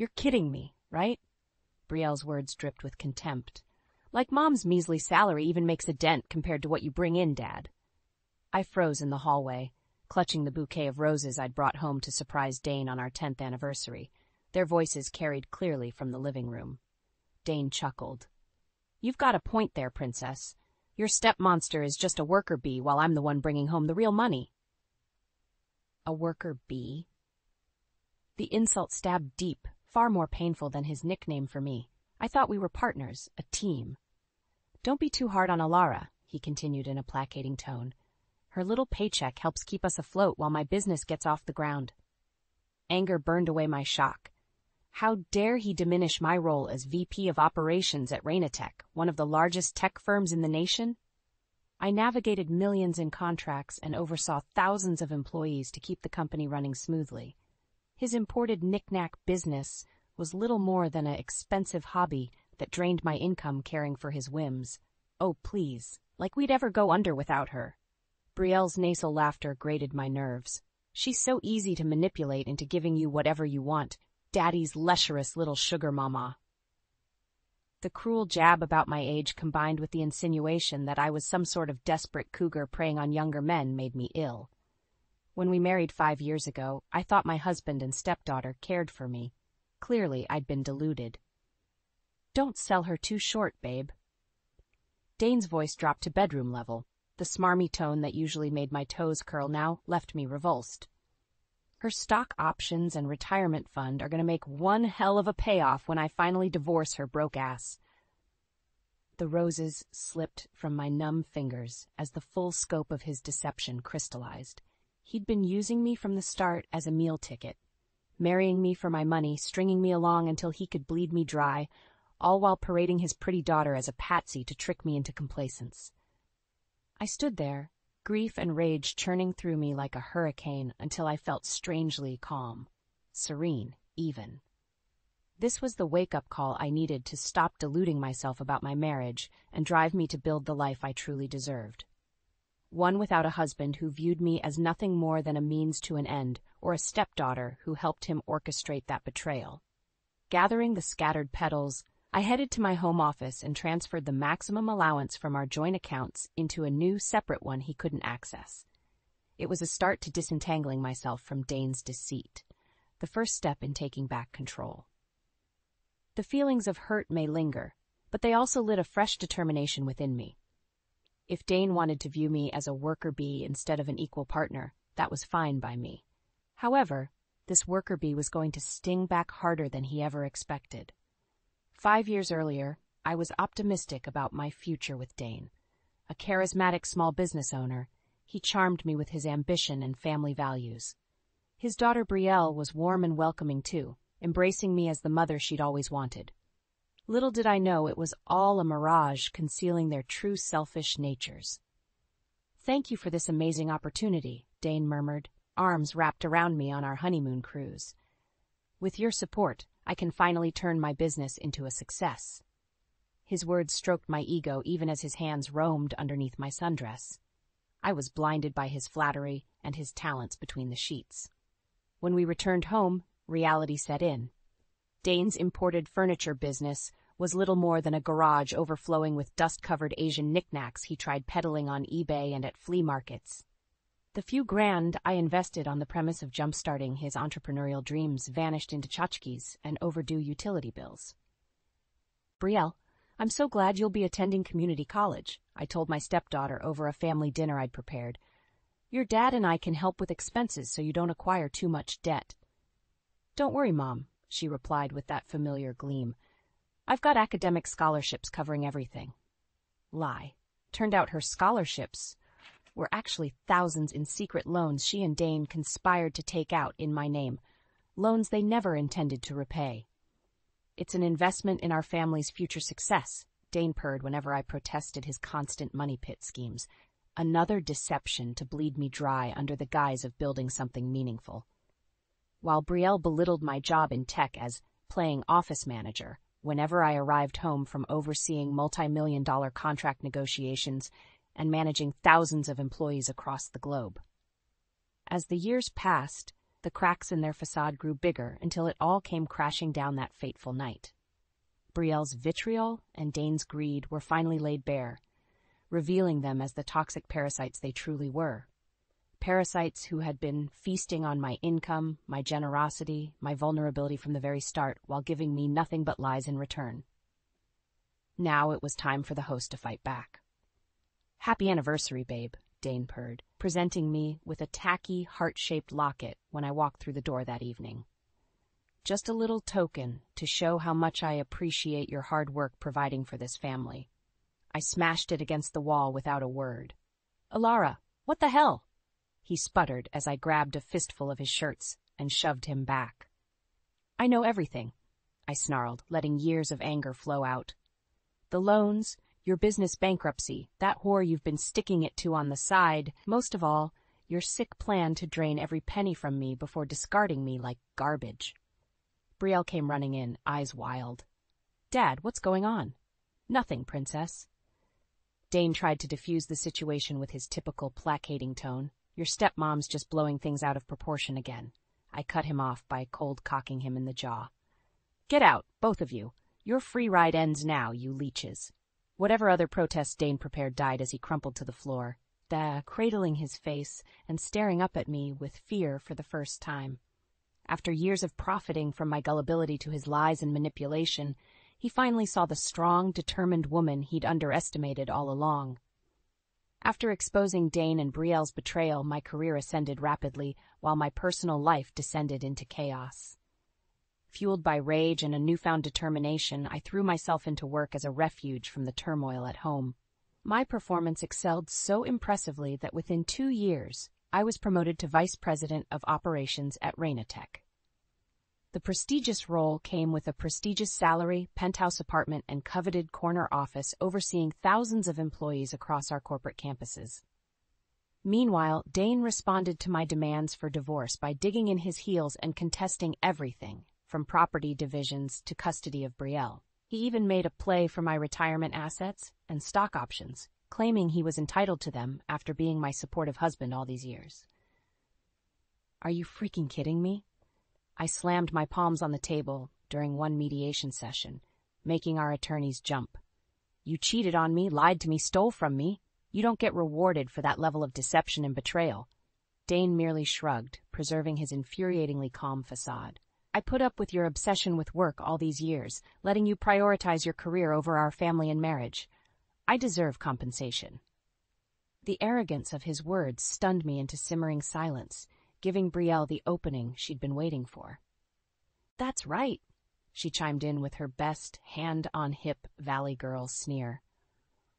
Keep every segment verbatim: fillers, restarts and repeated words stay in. You're kidding me, right? Brielle's words dripped with contempt. Like Mom's measly salary even makes a dent compared to what you bring in, Dad. I froze in the hallway, clutching the bouquet of roses I'd brought home to surprise Dane on our tenth anniversary. Their voices carried clearly from the living room. Dane chuckled. You've got a point there, Princess. Your step-monster is just a worker bee while I'm the one bringing home the real money. A worker bee? The insult stabbed deep, far more painful than his nickname for me. I thought we were partners, a team. Don't be too hard on Alara, he continued in a placating tone. Her little paycheck helps keep us afloat while my business gets off the ground. Anger burned away my shock. How dare he diminish my role as V P of Operations at Rainatech, one of the largest tech firms in the nation? I navigated millions in contracts and oversaw thousands of employees to keep the company running smoothly. His imported knick-knack business was little more than an expensive hobby that drained my income caring for his whims. Oh, please, like we'd ever go under without her. Brielle's nasal laughter grated my nerves. She's so easy to manipulate into giving you whatever you want, Daddy's lecherous little sugar mama. The cruel jab about my age combined with the insinuation that I was some sort of desperate cougar preying on younger men made me ill. When we married five years ago, I thought my husband and stepdaughter cared for me. Clearly, I'd been deluded. Don't sell her too short, babe. Dane's voice dropped to bedroom level. The smarmy tone that usually made my toes curl now left me revulsed. Her stock options and retirement fund are going to make one hell of a payoff when I finally divorce her broke ass. The roses slipped from my numb fingers as the full scope of his deception crystallized. He'd been using me from the start as a meal ticket, marrying me for my money, stringing me along until he could bleed me dry, all while parading his pretty daughter as a patsy to trick me into complacence. I stood there, grief and rage churning through me like a hurricane until I felt strangely calm, serene, even. This was the wake-up call I needed to stop deluding myself about my marriage and drive me to build the life I truly deserved. One without a husband who viewed me as nothing more than a means to an end, or a stepdaughter who helped him orchestrate that betrayal. Gathering the scattered petals, I headed to my home office and transferred the maximum allowance from our joint accounts into a new, separate one he couldn't access. It was a start to disentangling myself from Dane's deceit, the first step in taking back control. The feelings of hurt may linger, but they also lit a fresh determination within me. If Dane wanted to view me as a worker bee instead of an equal partner, that was fine by me. However, this worker bee was going to sting back harder than he ever expected. Five years earlier, I was optimistic about my future with Dane. A charismatic small business owner, he charmed me with his ambition and family values. His daughter Brielle was warm and welcoming too, embracing me as the mother she'd always wanted. Little did I know it was all a mirage concealing their true selfish natures. "Thank you for this amazing opportunity," Dane murmured, arms wrapped around me on our honeymoon cruise. "With your support, I can finally turn my business into a success." His words stroked my ego even as his hands roamed underneath my sundress. I was blinded by his flattery and his talents between the sheets. When we returned home, reality set in. Dane's imported furniture business was little more than a garage overflowing with dust-covered Asian knickknacks he tried peddling on eBay and at flea markets. The few grand I invested on the premise of jump-starting his entrepreneurial dreams vanished into tchotchkes and overdue utility bills. "Brielle, I'm so glad you'll be attending community college," I told my stepdaughter over a family dinner I'd prepared. "Your dad and I can help with expenses so you don't acquire too much debt." "Don't worry, Mom," she replied with that familiar gleam. "I've got academic scholarships covering everything." Lie. Turned out her scholarships were actually thousands in secret loans she and Dane conspired to take out in my name, loans they never intended to repay. "It's an investment in our family's future success," Dane purred whenever I protested his constant money pit schemes. Another deception to bleed me dry under the guise of building something meaningful. While Brielle belittled my job in tech as playing office manager, whenever I arrived home from overseeing multi-million dollar contract negotiations and managing thousands of employees across the globe. As the years passed, the cracks in their facade grew bigger until it all came crashing down that fateful night. Brielle's vitriol and Dane's greed were finally laid bare, revealing them as the toxic parasites they truly were. Parasites who had been feasting on my income, my generosity, my vulnerability from the very start, while giving me nothing but lies in return. Now it was time for the host to fight back. "Happy anniversary, babe," Dane purred, presenting me with a tacky, heart-shaped locket when I walked through the door that evening. "Just a little token to show how much I appreciate your hard work providing for this family." I smashed it against the wall without a word. "Alara, what the hell?" he sputtered as I grabbed a fistful of his shirts and shoved him back. "I know everything," I snarled, letting years of anger flow out. "The loans, your business bankruptcy, that whore you've been sticking it to on the side, most of all, your sick plan to drain every penny from me before discarding me like garbage." Brielle came running in, eyes wild. "Dad, what's going on?" "Nothing, Princess." Dane tried to defuse the situation with his typical placating tone. "Your stepmom's just blowing things out of proportion again." I cut him off by cold cocking him in the jaw. "Get out, both of you. Your free ride ends now, you leeches." Whatever other protests Dane prepared died as he crumpled to the floor, the, cradling his face and staring up at me with fear for the first time. After years of profiting from my gullibility to his lies and manipulation, he finally saw the strong, determined woman he'd underestimated all along. After exposing Dane and Brielle's betrayal, my career ascended rapidly, while my personal life descended into chaos. Fueled by rage and a newfound determination, I threw myself into work as a refuge from the turmoil at home. My performance excelled so impressively that within two years, I was promoted to Vice President of Operations at Rainatech. The prestigious role came with a prestigious salary, penthouse apartment, and coveted corner office overseeing thousands of employees across our corporate campuses. Meanwhile, Dane responded to my demands for divorce by digging in his heels and contesting everything, from property divisions to custody of Brielle. He even made a play for my retirement assets and stock options, claiming he was entitled to them after being my supportive husband all these years. Are you freaking kidding me? I slammed my palms on the table during one mediation session, making our attorneys jump. "You cheated on me, lied to me, stole from me. You don't get rewarded for that level of deception and betrayal." Dane merely shrugged, preserving his infuriatingly calm facade. "I put up with your obsession with work all these years, letting you prioritize your career over our family and marriage. I deserve compensation." The arrogance of his words stunned me into simmering silence, giving Brielle the opening she'd been waiting for. "That's right," she chimed in with her best hand-on-hip Valley Girl sneer.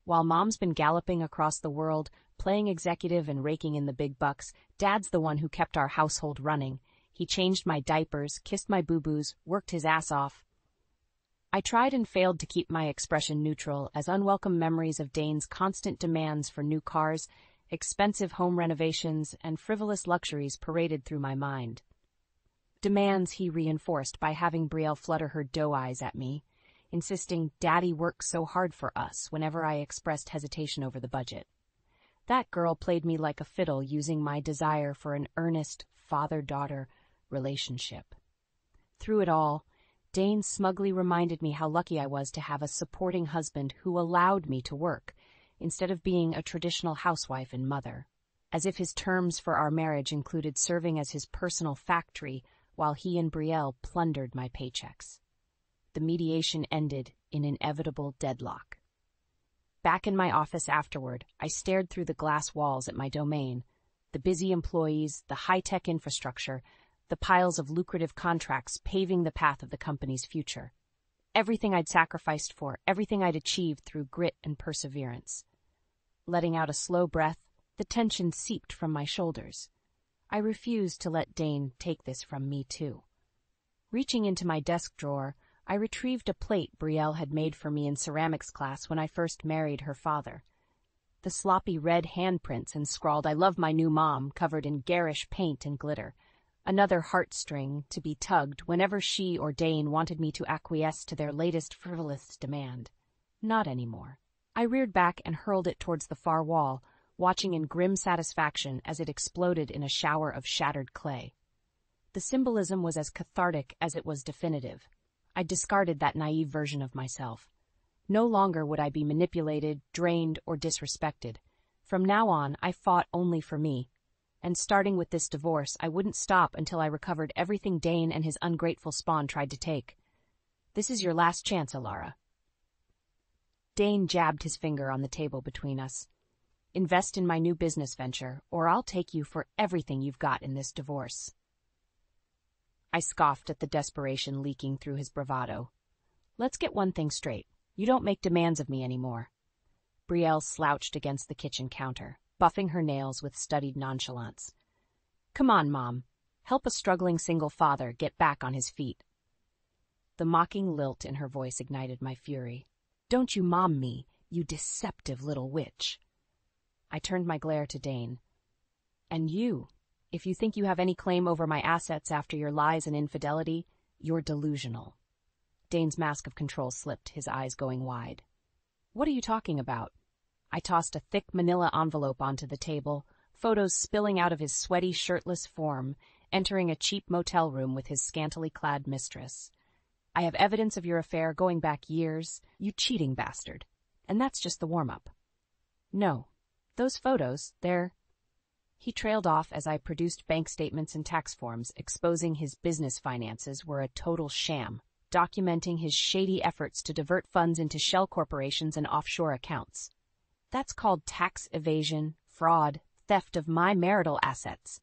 "While Mom's been galloping across the world, playing executive and raking in the big bucks, Dad's the one who kept our household running. He changed my diapers, kissed my boo-boos, worked his ass off." I tried and failed to keep my expression neutral as unwelcome memories of Dane's constant demands for new cars, expensive home renovations, and frivolous luxuries paraded through my mind. Demands he reinforced by having Brielle flutter her doe eyes at me, insisting Daddy worked so hard for us whenever I expressed hesitation over the budget. That girl played me like a fiddle, using my desire for an earnest father-daughter relationship. Through it all, Dane smugly reminded me how lucky I was to have a supporting husband who allowed me to work, instead of being a traditional housewife and mother, as if his terms for our marriage included serving as his personal factory while he and Brielle plundered my paychecks. The mediation ended in inevitable deadlock. Back in my office afterward, I stared through the glass walls at my domain, the busy employees, the high-tech infrastructure, the piles of lucrative contracts paving the path of the company's future. Everything I'd sacrificed for, everything I'd achieved through grit and perseverance. Letting out a slow breath, the tension seeped from my shoulders. I refused to let Dane take this from me, too. Reaching into my desk drawer, I retrieved a plate Brielle had made for me in ceramics class when I first married her father. The sloppy red handprints and scrawled "I love my new mom" covered in garish paint and glitter, another heartstring to be tugged whenever she or Dane wanted me to acquiesce to their latest frivolous demand. Not anymore. I reared back and hurled it towards the far wall, watching in grim satisfaction as it exploded in a shower of shattered clay. The symbolism was as cathartic as it was definitive. I discarded that naive version of myself. No longer would I be manipulated, drained, or disrespected. From now on, I fought only for me. And starting with this divorce, I wouldn't stop until I recovered everything Dane and his ungrateful spawn tried to take. This is your last chance, Alara. Dane jabbed his finger on the table between us. Invest in my new business venture, or I'll take you for everything you've got in this divorce. I scoffed at the desperation leaking through his bravado. Let's get one thing straight. You don't make demands of me anymore. Brielle slouched against the kitchen counter, buffing her nails with studied nonchalance. Come on, Mom. Help a struggling single father get back on his feet. The mocking lilt in her voice ignited my fury. Don't you mom me, you deceptive little witch. I turned my glare to Dane. And you, if you think you have any claim over my assets after your lies and infidelity, you're delusional. Dane's mask of control slipped, his eyes going wide. What are you talking about? I tossed a thick manila envelope onto the table, photos spilling out of his sweaty, shirtless form, entering a cheap motel room with his scantily clad mistress. I have evidence of your affair going back years, you cheating bastard. And that's just the warm-up. No, those photos, they're... He trailed off as I produced bank statements and tax forms, exposing his business finances were a total sham, documenting his shady efforts to divert funds into shell corporations and offshore accounts. That's called tax evasion, fraud, theft of my marital assets.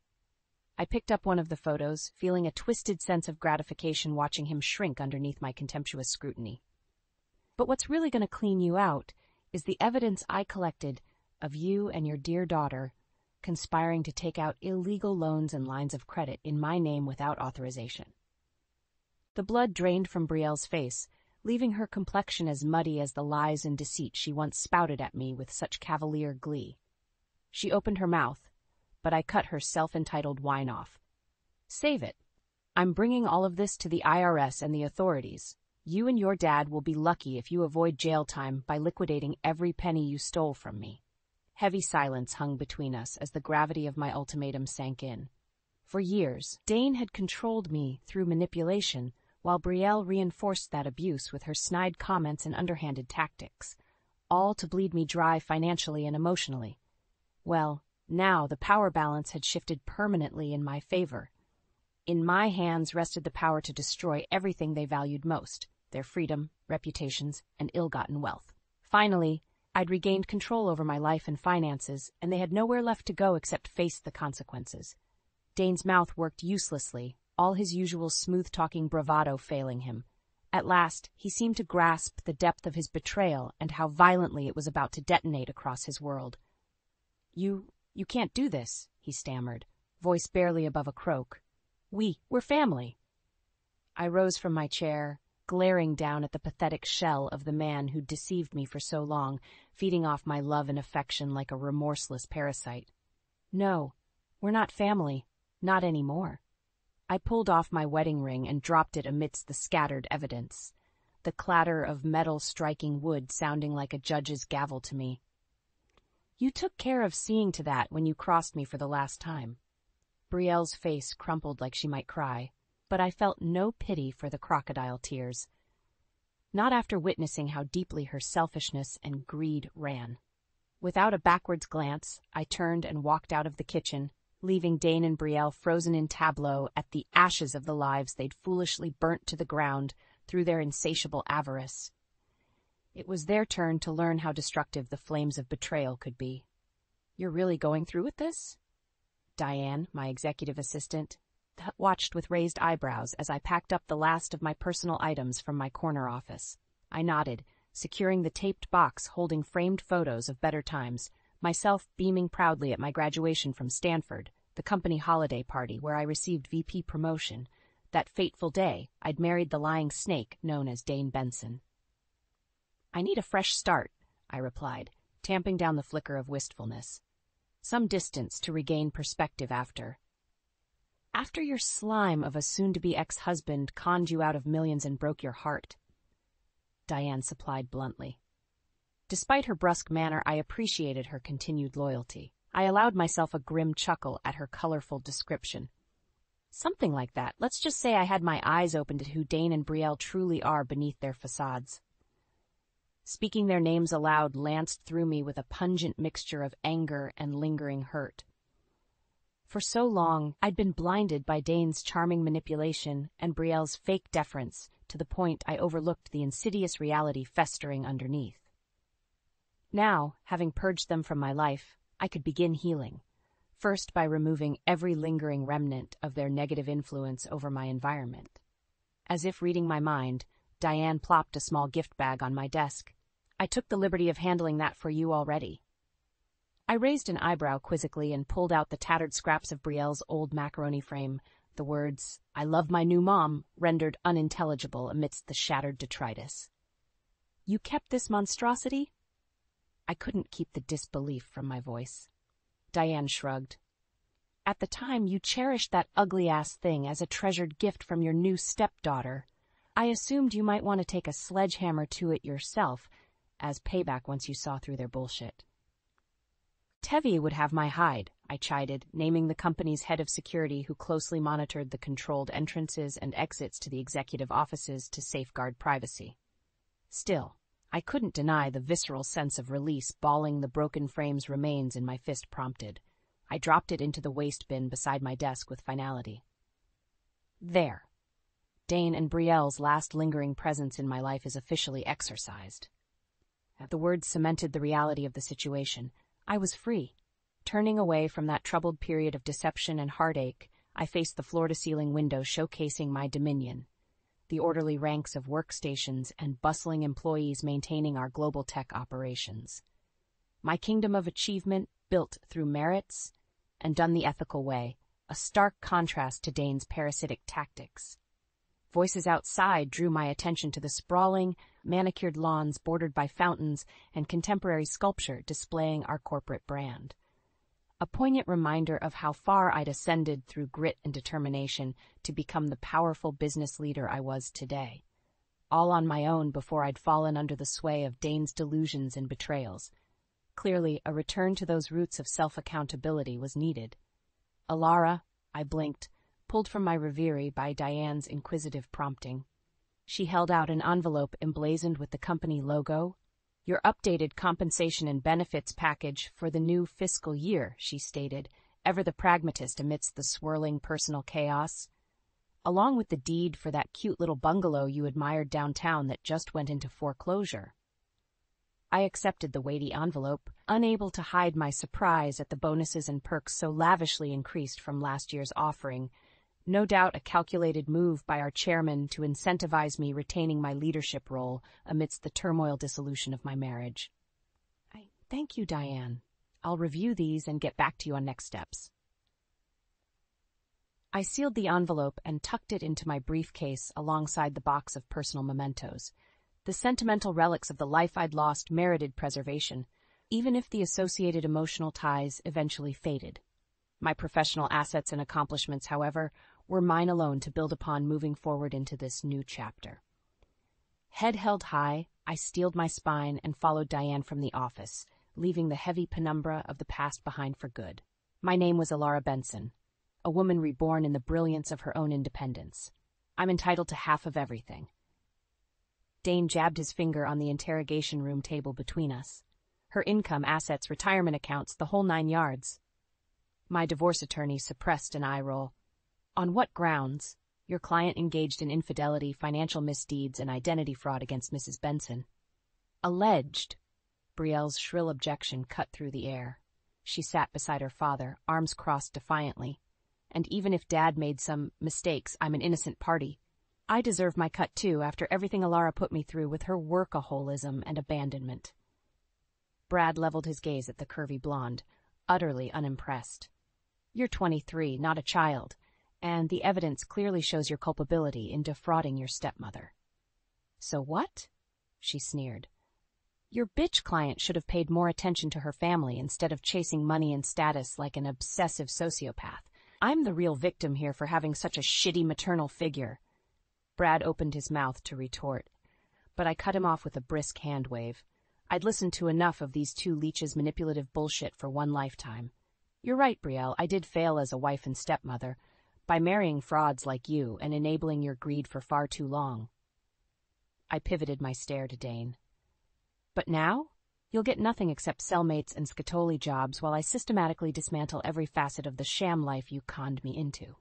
I picked up one of the photos, feeling a twisted sense of gratification watching him shrink underneath my contemptuous scrutiny. But what's really going to clean you out is the evidence I collected of you and your dear daughter conspiring to take out illegal loans and lines of credit in my name without authorization. The blood drained from Brielle's face, leaving her complexion as muddy as the lies and deceit she once spouted at me with such cavalier glee. She opened her mouth, but I cut her self-entitled whine off. Save it. I'm bringing all of this to the I R S and the authorities. You and your dad will be lucky if you avoid jail time by liquidating every penny you stole from me. Heavy silence hung between us as the gravity of my ultimatum sank in. For years, Dane had controlled me through manipulation, while Brielle reinforced that abuse with her snide comments and underhanded tactics, all to bleed me dry financially and emotionally. Well, now the power balance had shifted permanently in my favor. In my hands rested the power to destroy everything they valued most, their freedom, reputations, and ill-gotten wealth. Finally, I'd regained control over my life and finances, and they had nowhere left to go except face the consequences. Dane's mouth worked uselessly, all his usual smooth-talking bravado failing him. At last, he seemed to grasp the depth of his betrayal and how violently it was about to detonate across his world. You... You can't do this, he stammered, voice barely above a croak. We, we're family. I rose from my chair, glaring down at the pathetic shell of the man who'd deceived me for so long, feeding off my love and affection like a remorseless parasite. No, we're not family, not anymore. I pulled off my wedding ring and dropped it amidst the scattered evidence, the clatter of metal striking wood sounding like a judge's gavel to me. You took care of seeing to that when you crossed me for the last time. Brielle's face crumpled like she might cry, but I felt no pity for the crocodile tears. Not after witnessing how deeply her selfishness and greed ran. Without a backwards glance, I turned and walked out of the kitchen, leaving Dane and Brielle frozen in tableau at the ashes of the lives they'd foolishly burnt to the ground through their insatiable avarice. It was their turn to learn how destructive the flames of betrayal could be. You're really going through with this? Diane, my executive assistant, watched with raised eyebrows as I packed up the last of my personal items from my corner office. I nodded, securing the taped box holding framed photos of better times, myself beaming proudly at my graduation from Stanford, the company holiday party where I received V P promotion. That fateful day, I'd married the lying snake known as Dane Benson. I need a fresh start, I replied, tamping down the flicker of wistfulness. Some distance to regain perspective after. After your slime of a soon-to-be ex-husband conned you out of millions and broke your heart, Diane supplied bluntly. Despite her brusque manner, I appreciated her continued loyalty. I allowed myself a grim chuckle at her colorful description. Something like that. Let's just say I had my eyes open to who Dane and Brielle truly are beneath their facades. Speaking their names aloud lanced through me with a pungent mixture of anger and lingering hurt. For so long, I'd been blinded by Dane's charming manipulation and Brielle's fake deference, to the point I overlooked the insidious reality festering underneath. Now, having purged them from my life, I could begin healing, first by removing every lingering remnant of their negative influence over my environment. As if reading my mind, Diane plopped a small gift bag on my desk. "I took the liberty of handling that for you already." I raised an eyebrow quizzically and pulled out the tattered scraps of Brielle's old macaroni frame, the words, "I love my new mom," rendered unintelligible amidst the shattered detritus. "You kept this monstrosity?" I couldn't keep the disbelief from my voice. Diane shrugged. "At the time, you cherished that ugly-ass thing as a treasured gift from your new stepdaughter. I assumed you might want to take a sledgehammer to it yourself, as payback once you saw through their bullshit." "Tevye would have my hide," I chided, naming the company's head of security who closely monitored the controlled entrances and exits to the executive offices to safeguard privacy. Still, I couldn't deny the visceral sense of release balling the broken frame's remains in my fist prompted. I dropped it into the waste bin beside my desk with finality. There. Dane and Brielle's last lingering presence in my life is officially exorcised. The words cemented the reality of the situation. I was free. Turning away from that troubled period of deception and heartache, I faced the floor-to-ceiling window showcasing my dominion, the orderly ranks of workstations and bustling employees maintaining our global tech operations. My kingdom of achievement, built through merits and done the ethical way, a stark contrast to Dane's parasitic tactics. Voices outside drew my attention to the sprawling, manicured lawns bordered by fountains and contemporary sculpture displaying our corporate brand. A poignant reminder of how far I'd ascended through grit and determination to become the powerful business leader I was today. All on my own before I'd fallen under the sway of Dane's delusions and betrayals. Clearly, a return to those roots of self-accountability was needed. "Alara," I blinked, pulled from my reverie by Diane's inquisitive prompting. She held out an envelope emblazoned with the company logo. "Your updated compensation and benefits package for the new fiscal year," she stated, ever the pragmatist amidst the swirling personal chaos. "Along with the deed for that cute little bungalow you admired downtown that just went into foreclosure." I accepted the weighty envelope, unable to hide my surprise at the bonuses and perks so lavishly increased from last year's offering. No doubt a calculated move by our chairman to incentivize me retaining my leadership role amidst the turmoil dissolution of my marriage. I thank you, Diane. I'll review these and get back to you on next steps. I sealed the envelope and tucked it into my briefcase alongside the box of personal mementos. The sentimental relics of the life I'd lost merited preservation, even if the associated emotional ties eventually faded. My professional assets and accomplishments, however, were mine alone to build upon moving forward into this new chapter. Head held high, I steeled my spine and followed Diane from the office, leaving the heavy penumbra of the past behind for good. My name was Alara Benson, a woman reborn in the brilliance of her own independence. I'm entitled to half of everything. Dane jabbed his finger on the interrogation room table between us. Her income, assets, retirement accounts, the whole nine yards. My divorce attorney suppressed an eye roll. "On what grounds?" "Your client engaged in infidelity, financial misdeeds, and identity fraud against Missus Benson." "Alleged." Brielle's shrill objection cut through the air. She sat beside her father, arms crossed defiantly. "And even if Dad made some mistakes, I'm an innocent party. I deserve my cut too, after everything Alara put me through with her workaholism and abandonment." Brad leveled his gaze at the curvy blonde, utterly unimpressed. "You're twenty-three, not a child, and the evidence clearly shows your culpability in defrauding your stepmother." "So what?" she sneered. "Your bitch client should have paid more attention to her family instead of chasing money and status like an obsessive sociopath. I'm the real victim here for having such a shitty maternal figure." Brad opened his mouth to retort, but I cut him off with a brisk hand wave. I'd listened to enough of these two leeches' manipulative bullshit for one lifetime. "You're right, Brielle, I did fail as a wife and stepmother, by marrying frauds like you and enabling your greed for far too long. I pivoted my stare to Dane. But now? You'll get nothing except cellmates and Scatoli jobs while I systematically dismantle every facet of the sham life you conned me into.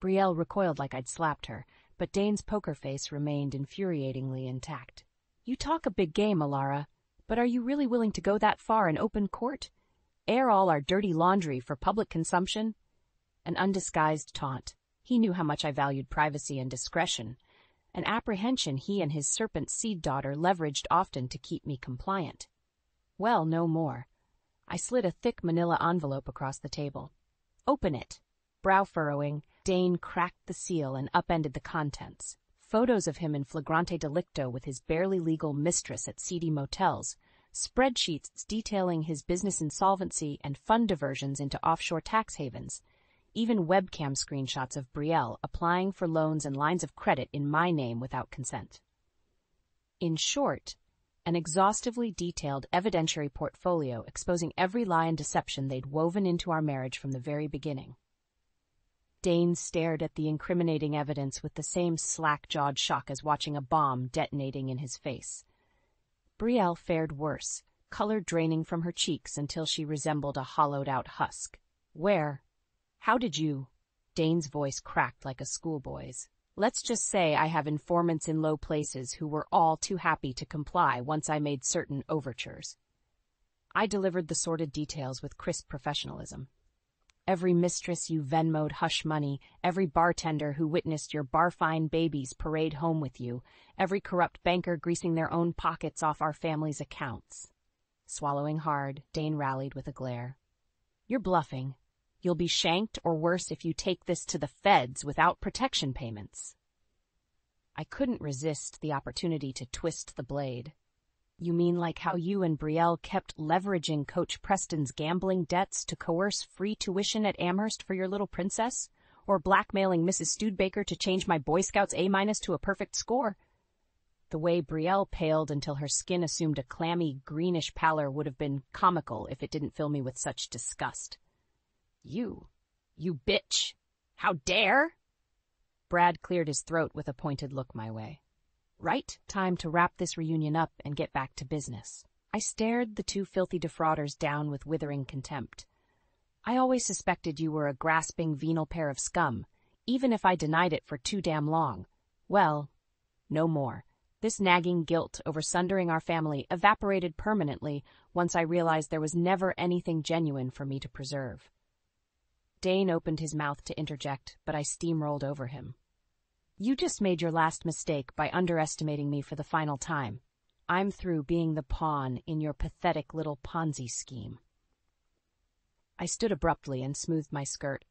Brielle recoiled like I'd slapped her, but Dane's poker face remained infuriatingly intact. You talk a big game, Alara, but are you really willing to go that far in open court? Air all our dirty laundry for public consumption? An undisguised taunt. He knew how much I valued privacy and discretion, an apprehension he and his serpent seed daughter leveraged often to keep me compliant. Well, no more. I slid a thick manila envelope across the table. Open it. Brow furrowing, Dane cracked the seal and upended the contents. Photos of him in flagrante delicto with his barely legal mistress at seedy motels, spreadsheets detailing his business insolvency and fund diversions into offshore tax havens, even webcam screenshots of Brielle applying for loans and lines of credit in my name without consent. In short, an exhaustively detailed evidentiary portfolio exposing every lie and deception they'd woven into our marriage from the very beginning. Dane stared at the incriminating evidence with the same slack-jawed shock as watching a bomb detonating in his face. Brielle fared worse, color draining from her cheeks until she resembled a hollowed-out husk. Where? How did you? Dane's voice cracked like a schoolboy's. Let's just say I have informants in low places who were all too happy to comply once I made certain overtures. I delivered the sordid details with crisp professionalism. Every mistress you Venmo'd hush money, every bartender who witnessed your barfine babies parade home with you, every corrupt banker greasing their own pockets off our family's accounts. Swallowing hard, Dane rallied with a glare. You're bluffing. You'll be shanked or worse if you take this to the feds without protection payments. I couldn't resist the opportunity to twist the blade. You mean like how you and Brielle kept leveraging Coach Preston's gambling debts to coerce free tuition at Amherst for your little princess? Or blackmailing Missus Studebaker to change my Boy Scouts A minus to a perfect score? The way Brielle paled until her skin assumed a clammy, greenish pallor would have been comical if it didn't fill me with such disgust. You. You bitch. How dare? Brad cleared his throat with a pointed look my way. Right, time to wrap this reunion up and get back to business. I stared the two filthy defrauders down with withering contempt. I always suspected you were a grasping, venal pair of scum, even if I denied it for too damn long. Well, no more. This nagging guilt over sundering our family evaporated permanently once I realized there was never anything genuine for me to preserve. Dane opened his mouth to interject, but I steamrolled over him. You just made your last mistake by underestimating me for the final time. I'm through being the pawn in your pathetic little Ponzi scheme. I stood abruptly and smoothed my skirt.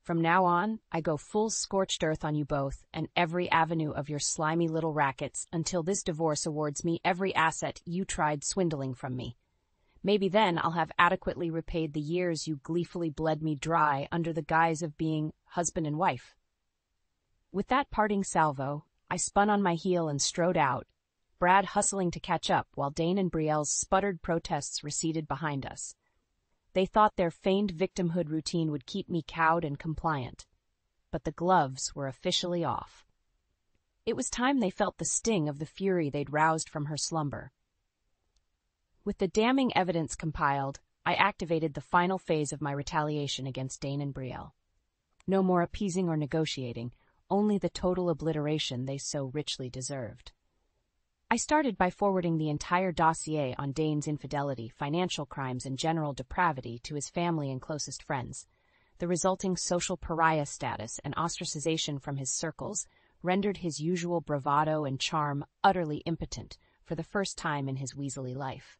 From now on, I go full scorched earth on you both and every avenue of your slimy little rackets until this divorce awards me every asset you tried swindling from me. Maybe then I'll have adequately repaid the years you gleefully bled me dry under the guise of being husband and wife. With that parting salvo, I spun on my heel and strode out, Brad hustling to catch up while Dane and Brielle's sputtered protests receded behind us. They thought their feigned victimhood routine would keep me cowed and compliant, but the gloves were officially off. It was time they felt the sting of the fury they'd roused from her slumber. With the damning evidence compiled, I activated the final phase of my retaliation against Dane and Brielle. No more appeasing or negotiating, only the total obliteration they so richly deserved. I started by forwarding the entire dossier on Dane's infidelity, financial crimes, and general depravity to his family and closest friends. The resulting social pariah status and ostracization from his circles rendered his usual bravado and charm utterly impotent for the first time in his weaselly life.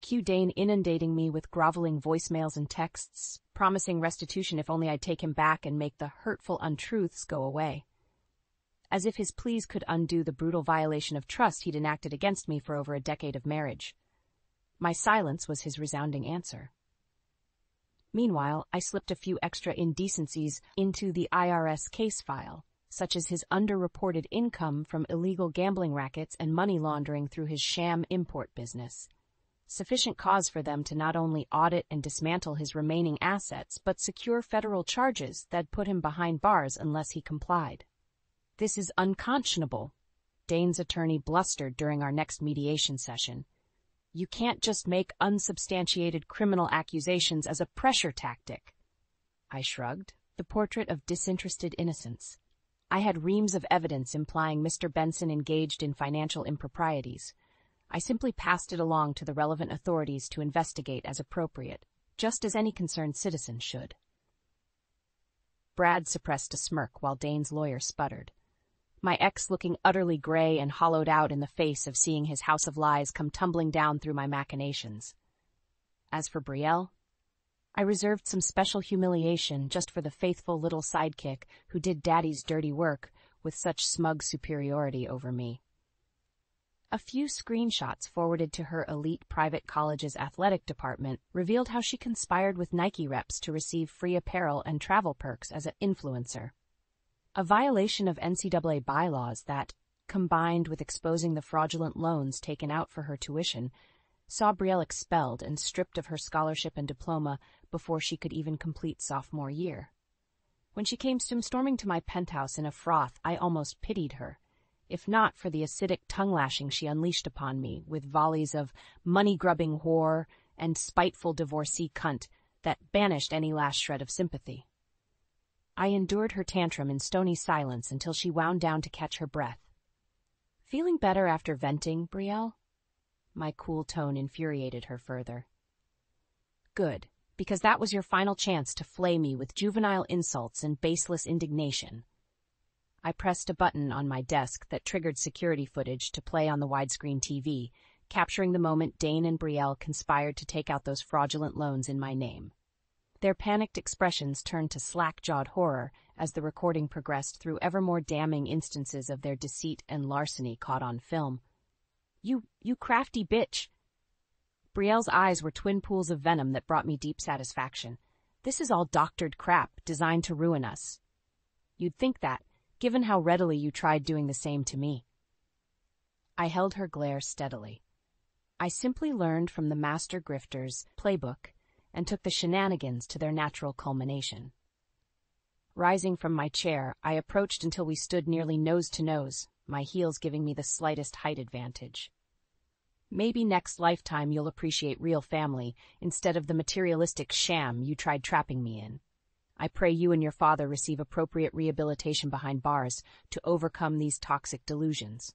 Q Dane inundating me with groveling voicemails and texts, promising restitution if only I'd take him back and make the hurtful untruths go away. As if his pleas could undo the brutal violation of trust he'd enacted against me for over a decade of marriage. My silence was his resounding answer. Meanwhile, I slipped a few extra indecencies into the I R S case file, such as his underreported income from illegal gambling rackets and money laundering through his sham import business. sufficient cause for them to not only audit and dismantle his remaining assets but secure federal charges that put him behind bars unless he complied. This is unconscionable, Dane's attorney blustered during our next mediation session. You can't just make unsubstantiated criminal accusations as a pressure tactic. I shrugged, the portrait of disinterested innocence. I had reams of evidence implying Mister Benson engaged in financial improprieties. I simply passed it along to the relevant authorities to investigate as appropriate, just as any concerned citizen should. Brad suppressed a smirk while Dane's lawyer sputtered. My ex looking utterly gray and hollowed out in the face of seeing his house of lies come tumbling down through my machinations. As for Brielle, I reserved some special humiliation just for the faithful little sidekick who did Daddy's dirty work with such smug superiority over me. A few screenshots forwarded to her elite private college's athletic department revealed how she conspired with Nike reps to receive free apparel and travel perks as an influencer. A violation of N C double A bylaws that, combined with exposing the fraudulent loans taken out for her tuition, saw Brielle expelled and stripped of her scholarship and diploma before she could even complete sophomore year. When she came storming to my penthouse in a froth, I almost pitied her, if not for the acidic tongue-lashing she unleashed upon me with volleys of money-grubbing whore and spiteful divorcee cunt that banished any last shred of sympathy. I endured her tantrum in stony silence until she wound down to catch her breath. Feeling better after venting, Brielle? My cool tone infuriated her further. Good, because that was your final chance to flay me with juvenile insults and baseless indignation. I pressed a button on my desk that triggered security footage to play on the widescreen T V, capturing the moment Dane and Brielle conspired to take out those fraudulent loans in my name. Their panicked expressions turned to slack-jawed horror as the recording progressed through ever more damning instances of their deceit and larceny caught on film. You, you crafty bitch! Brielle's eyes were twin pools of venom that brought me deep satisfaction. This is all doctored crap designed to ruin us. You'd think that, given how readily you tried doing the same to me. I held her glare steadily. I simply learned from the master grifter's playbook and took the shenanigans to their natural culmination. Rising from my chair, I approached until we stood nearly nose to nose, my heels giving me the slightest height advantage. Maybe next lifetime you'll appreciate real family instead of the materialistic sham you tried trapping me in. I pray you and your father receive appropriate rehabilitation behind bars to overcome these toxic delusions.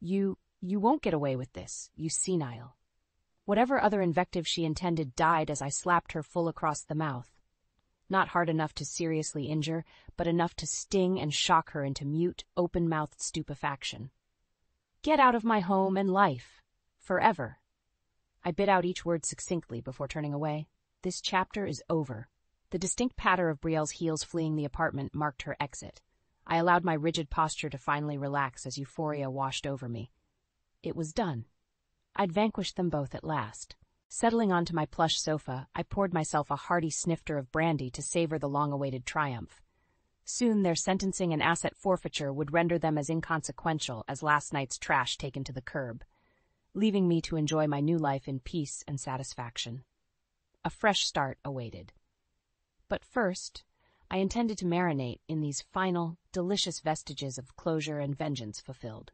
You, you won't get away with this, you senile. Whatever other invective she intended died as I slapped her full across the mouth. Not hard enough to seriously injure, but enough to sting and shock her into mute, open-mouthed stupefaction. Get out of my home and life. Forever. I bit out each word succinctly before turning away. This chapter is over. The distinct patter of Brielle's heels fleeing the apartment marked her exit. I allowed my rigid posture to finally relax as euphoria washed over me. It was done. I'd vanquished them both at last. Settling onto my plush sofa, I poured myself a hearty snifter of brandy to savor the long-awaited triumph. Soon their sentencing and asset forfeiture would render them as inconsequential as last night's trash taken to the curb, leaving me to enjoy my new life in peace and satisfaction. A fresh start awaited. But first, I intended to marinate in these final, delicious vestiges of closure and vengeance fulfilled.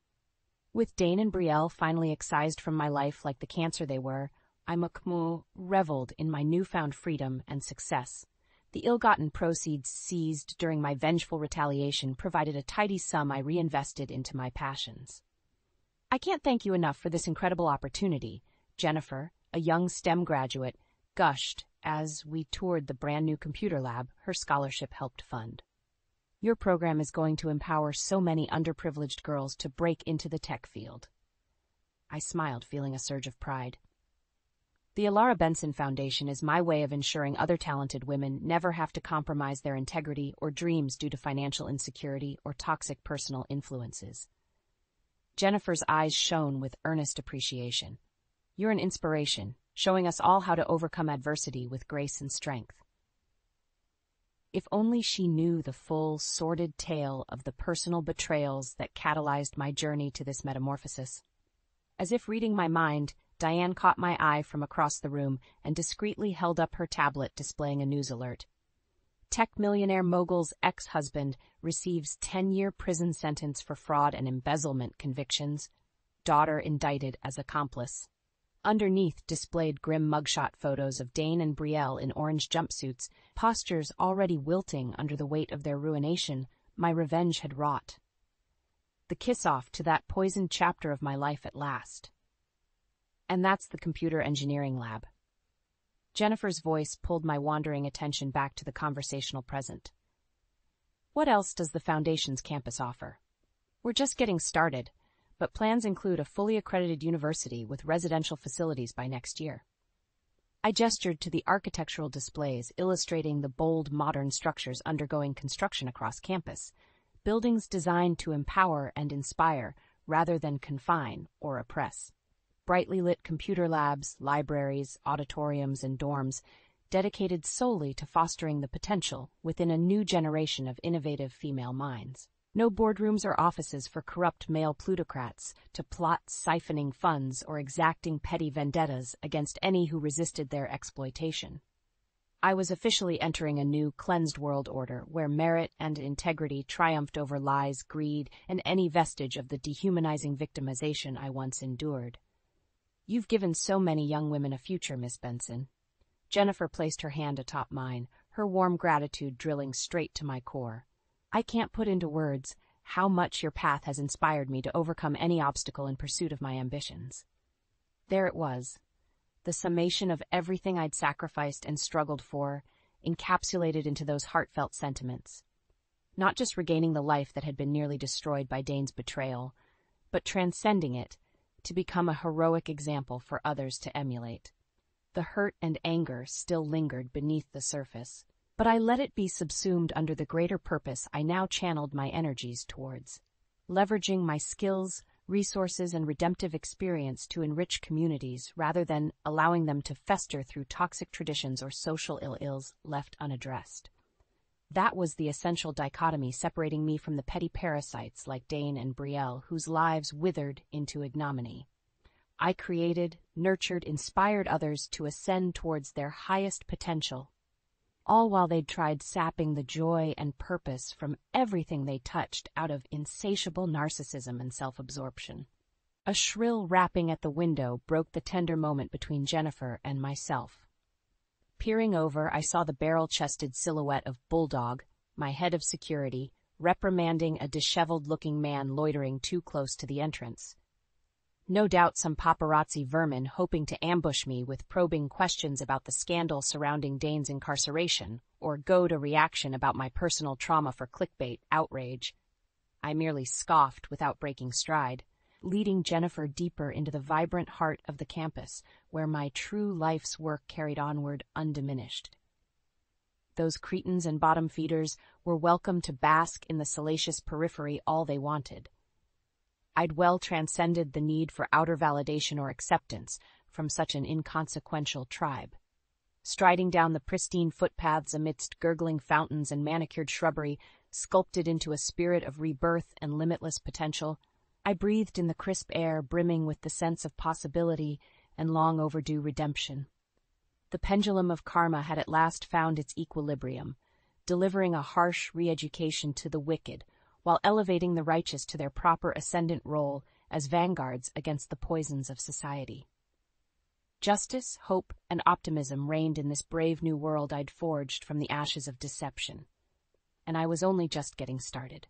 With Dane and Brielle finally excised from my life like the cancer they were, I Makmu reveled in my newfound freedom and success. The ill-gotten proceeds seized during my vengeful retaliation provided a tidy sum I reinvested into my passions. I can't thank you enough for this incredible opportunity, Jennifer, a young STEM graduate, gushed as we toured the brand-new computer lab her scholarship helped fund. Your program is going to empower so many underprivileged girls to break into the tech field. I smiled, feeling a surge of pride. The Alara Benson Foundation is my way of ensuring other talented women never have to compromise their integrity or dreams due to financial insecurity or toxic personal influences. Jennifer's eyes shone with earnest appreciation. You're an inspiration, showing us all how to overcome adversity with grace and strength. If only she knew the full, sordid tale of the personal betrayals that catalyzed my journey to this metamorphosis. As if reading my mind, Diane caught my eye from across the room and discreetly held up her tablet displaying a news alert. Tech millionaire mogul's ex-husband receives ten-year prison sentence for fraud and embezzlement convictions. Daughter indicted as accomplice. Underneath displayed grim mugshot photos of Dane and Brielle in orange jumpsuits, postures already wilting under the weight of their ruination my revenge had wrought. The kiss-off to that poisoned chapter of my life at last. And that's the computer engineering lab. Jennifer's voice pulled my wandering attention back to the conversational present. What else does the Foundation's campus offer? We're just getting started, but plans include a fully accredited university with residential facilities by next year. I gestured to the architectural displays illustrating the bold modern structures undergoing construction across campus, buildings designed to empower and inspire rather than confine or oppress. Brightly lit computer labs, libraries, auditoriums, and dorms dedicated solely to fostering the potential within a new generation of innovative female minds. No boardrooms or offices for corrupt male plutocrats to plot siphoning funds or exacting petty vendettas against any who resisted their exploitation. I was officially entering a new, cleansed world order where merit and integrity triumphed over lies, greed, and any vestige of the dehumanizing victimization I once endured. You've given so many young women a future, Miss Benson. Jennifer placed her hand atop mine, her warm gratitude drilling straight to my core. I can't put into words how much your path has inspired me to overcome any obstacle in pursuit of my ambitions. There it was, the summation of everything I'd sacrificed and struggled for, encapsulated into those heartfelt sentiments. Not just regaining the life that had been nearly destroyed by Dane's betrayal, but transcending it, to become a heroic example for others to emulate. The hurt and anger still lingered beneath the surface, but I let it be subsumed under the greater purpose I now channeled my energies towards, leveraging my skills, resources, and redemptive experience to enrich communities rather than allowing them to fester through toxic traditions or social ill-ills left unaddressed. That was the essential dichotomy separating me from the petty parasites like Dane and Brielle, whose lives withered into ignominy. I created, nurtured, inspired others to ascend towards their highest potential, all while they'd tried sapping the joy and purpose from everything they touched out of insatiable narcissism and self-absorption. A shrill rapping at the window broke the tender moment between Jennifer and myself. Peering over, I saw the barrel-chested silhouette of Bulldog, my head of security, reprimanding a disheveled-looking man loitering too close to the entrance. No doubt some paparazzi vermin hoping to ambush me with probing questions about the scandal surrounding Dane's incarceration, or goad a reaction about my personal trauma for clickbait outrage. I merely scoffed without breaking stride, leading Jennifer deeper into the vibrant heart of the campus, where my true life's work carried onward undiminished. Those cretins and bottom feeders were welcome to bask in the salacious periphery all they wanted. I'd well transcended the need for outer validation or acceptance from such an inconsequential tribe. Striding down the pristine footpaths amidst gurgling fountains and manicured shrubbery, sculpted into a spirit of rebirth and limitless potential, I breathed in the crisp air brimming with the sense of possibility and long overdue redemption. The pendulum of karma had at last found its equilibrium, delivering a harsh re-education to the wicked, while elevating the righteous to their proper ascendant role as vanguards against the poisons of society. Justice, hope, and optimism reigned in this brave new world I'd forged from the ashes of deception, and I was only just getting started.